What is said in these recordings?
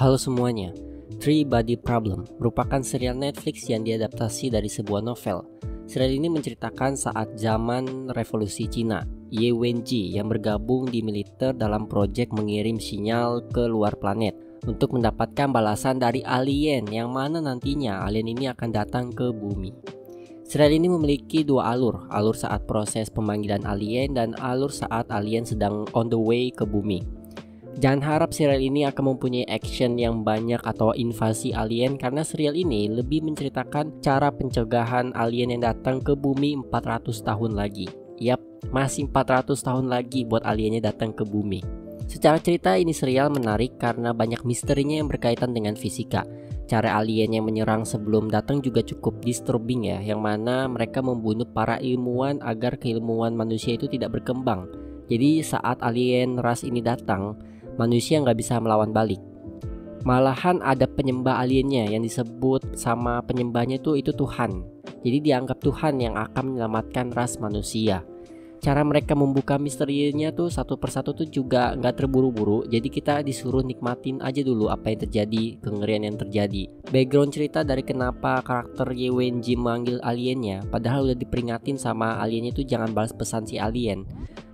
Halo semuanya, Three Body Problem merupakan serial Netflix yang diadaptasi dari sebuah novel. Serial ini menceritakan saat zaman revolusi Cina, Ye Wenjie yang bergabung di militer dalam proyek mengirim sinyal ke luar planet untuk mendapatkan balasan dari alien yang mana nantinya alien ini akan datang ke bumi. Serial ini memiliki dua alur saat proses pemanggilan alien dan alur saat alien sedang on the way ke bumi. Jangan harap serial ini akan mempunyai action yang banyak atau invasi alien, karena serial ini lebih menceritakan cara pencegahan alien yang datang ke bumi 400 tahun lagi. Yap, masih 400 tahun lagi buat aliennya datang ke bumi. Secara cerita, ini serial menarik karena banyak misterinya yang berkaitan dengan fisika. Cara alien yang menyerang sebelum datang juga cukup disturbing ya, yang mana mereka membunuh para ilmuwan agar keilmuan manusia itu tidak berkembang. Jadi saat alien ras ini datang, manusia nggak bisa melawan balik. Malahan ada penyembah aliennya yang disebut sama penyembahnya itu Tuhan. Jadi dianggap Tuhan yang akan menyelamatkan ras manusia. Cara mereka membuka misterinya tuh satu persatu tuh juga nggak terburu-buru. Jadi kita disuruh nikmatin aja dulu apa yang terjadi, kengerian yang terjadi. Background cerita dari kenapa karakter Ye Wenjie memanggil aliennya, padahal udah diperingatin sama aliennya tuh jangan balas pesan si alien.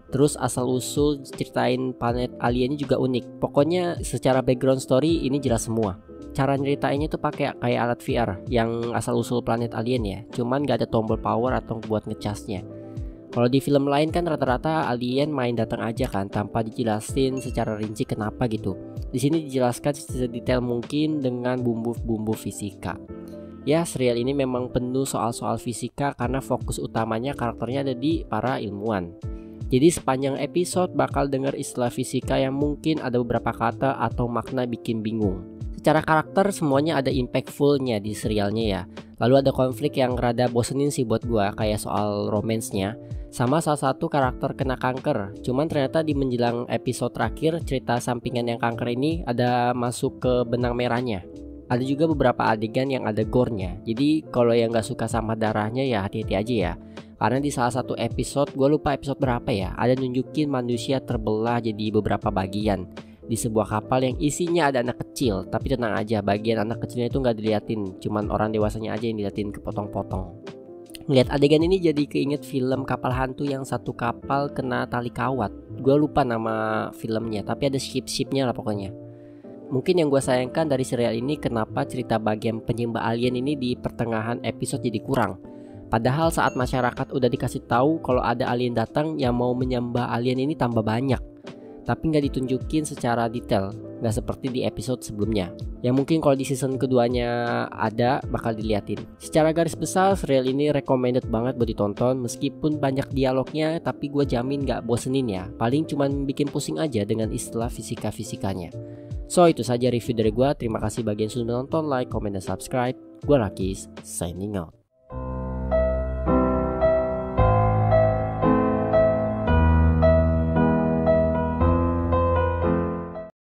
Terus asal-usul ceritain planet aliennya juga unik. Pokoknya secara background story ini jelas semua. Cara ceritainnya tuh pakai kayak alat VR yang asal-usul planet alien ya. Cuman gak ada tombol power atau buat ngecasnya. Kalau di film lain kan rata-rata alien main datang aja kan, tanpa dijelasin secara rinci kenapa gitu. Di sini dijelaskan sedetail mungkin dengan bumbu-bumbu fisika. Ya, serial ini memang penuh soal-soal fisika karena fokus utamanya karakternya ada di para ilmuwan. Jadi sepanjang episode bakal denger istilah fisika yang mungkin ada beberapa kata atau makna bikin bingung. Secara karakter semuanya ada impactfulnya di serialnya ya. Lalu ada konflik yang rada bosenin sih buat gua, kayak soal romance-nya. Sama salah satu karakter kena kanker. Cuman ternyata di menjelang episode terakhir, cerita sampingan yang kanker ini ada masuk ke benang merahnya. Ada juga beberapa adegan yang ada gore-nya. Jadi kalau yang gak suka sama darahnya ya hati-hati aja ya. Karena di salah satu episode, gue lupa episode berapa ya, ada nunjukin manusia terbelah jadi beberapa bagian di sebuah kapal yang isinya ada anak kecil. Tapi tenang aja, bagian anak kecilnya itu nggak diliatin, cuman orang dewasanya aja yang diliatin kepotong-potong. Lihat adegan ini jadi keinget film kapal hantu yang satu kapal kena tali kawat. Gue lupa nama filmnya, tapi ada ship-shipnya lah pokoknya. Mungkin yang gue sayangkan dari serial ini, kenapa cerita bagian penyembah alien ini di pertengahan episode jadi kurang. Padahal saat masyarakat udah dikasih tahu kalau ada alien datang, yang mau menyembah alien ini tambah banyak. Tapi nggak ditunjukin secara detail, nggak seperti di episode sebelumnya. Yang mungkin kalau di season keduanya ada, bakal diliatin. Secara garis besar, serial ini recommended banget buat ditonton. Meskipun banyak dialognya, tapi gue jamin nggak bosenin ya. Paling cuman bikin pusing aja dengan istilah fisika-fisikanya. So, itu saja review dari gue. Terima kasih bagi yang sudah menonton, like, comment, dan subscribe. Gue Rakiz, signing out.